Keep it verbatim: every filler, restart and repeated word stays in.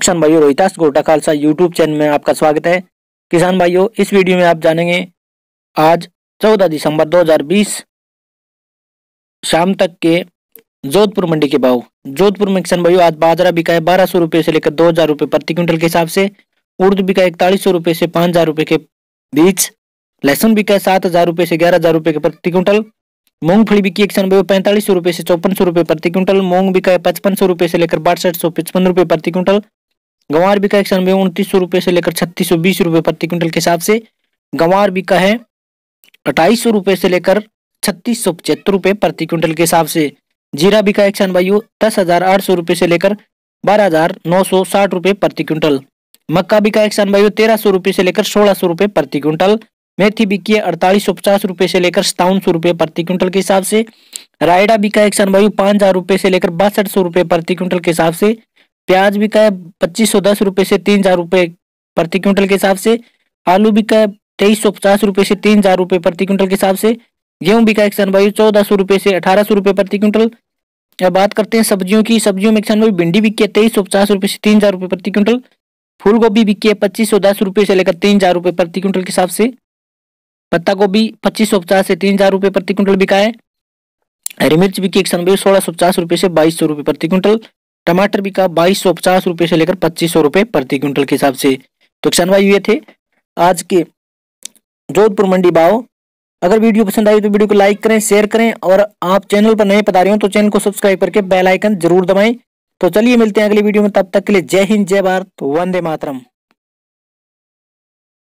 किसान भाइयों, रोहितास गोटा खालसा यूट्यूब चैनल में आपका स्वागत है। किसान भाइयों, इस वीडियो में आप जानेंगे आज चौदह दिसंबर दो हज़ार बीस शाम तक के जोधपुर मंडी के भाव। जोधपुर में किसान भाइयों आज बाजरा बिका है बारह सौ रुपये से लेकर दो हजार रुपये प्रति क्विंटल के हिसाब से। उर्द बिका इकतालीस सौ रुपये से पाँच हजार रुपये के बीच। लहसुन बिका है सात हजार रुपये से ग्यारह हजार रुपये के प्रति क्विंटल। मूंगफली बिकी है किसान भाइयों पैंतालीस सौ रुपये से चौपन सौ रुपये प्रति क्विंटल। मूंग बिका है पचपन सौ रुपये से लेकर बासठ सौ पचपन रुपये प्रति क्विंटल। गंवार बिका है किसान भाइयों उनतीस सौ रुपये से लेकर छत्तीस सौ बीस रुपये प्रति क्विंटल के हिसाब से। गंवार बिका है अट्ठाईस सौ रुपये से लेकर छत्तीस सौ पचहत्तर रुपये प्रति क्विंटल के हिसाब से। जीरा बिका है किसान भाइयों दस हजार आठ सौ रुपये से लेकर बारह हजार नौ सौ साठ रुपये प्रति क्विंटल। मक्का बिका है किसान भाइयों तेरह सौ रुपये से लेकर सोलह सौ रुपये प्रति क्विंटल। मेथी बिकी है अड़तालीस सौ पचास रुपये से लेकर सतावन सौ रुपये प्रति क्विंटल के हिसाब से। रायडा बिका है किसान भाइयों पाँच हजार रुपये से लेकर बासठ सौ रुपये प्रति क्विंटल के हिसाब से। प्याज बिका है पच्चीस सौ दस रुपये से तीन हजार रुपये प्रति क्विंटल के हिसाब से। आलू बिका है तेईस सौ पचास रुपये से तीन हजार रुपये प्रति क्विंटल के हिसाब से। गेहूँ बिका है किसान भाइयों चौदह सौ रुपये से अठारह सौ रुपये प्रति क्विंटल। अब बात करते हैं सब्जियों की। सब्जियों में किसान भाई भिंडी बिकी है तेईस सौ पचास रुपये से तीन हजार रुपये प्रति क्विंटल। फूल गोभी बिकी है पच्चीस सौ दस रुपये से लेकर तीन हजार रुपये प्रति क्विंटल के हिसाब से। पत्ता गोभी पच्चीस सौ पचास से तीन हजार रुपये प्रति क्विंटल बिका है। हरी मिर्च बिकी किसान भाई सोलह सौ पचास रुपये से बाईस सौ रुपये प्रति क्विंटल। टमाटर बिका बाईस सौ पचास रुपये से लेकर पच्चीस सौ रुपये प्रति क्विंटल के हिसाब से। तो किसान भाई ये थे आज के जोधपुर मंडी भाव। अगर वीडियो पसंद आई तो वीडियो को लाइक करें, शेयर करें, और आप चैनल पर नए पधारे हो तो चैनल को सब्सक्राइब करके बेल आइकन जरूर दबाएं। तो चलिए मिलते हैं अगली वीडियो में, तब तक के लिए जय हिंद, जय भारत, वंदे मातरम।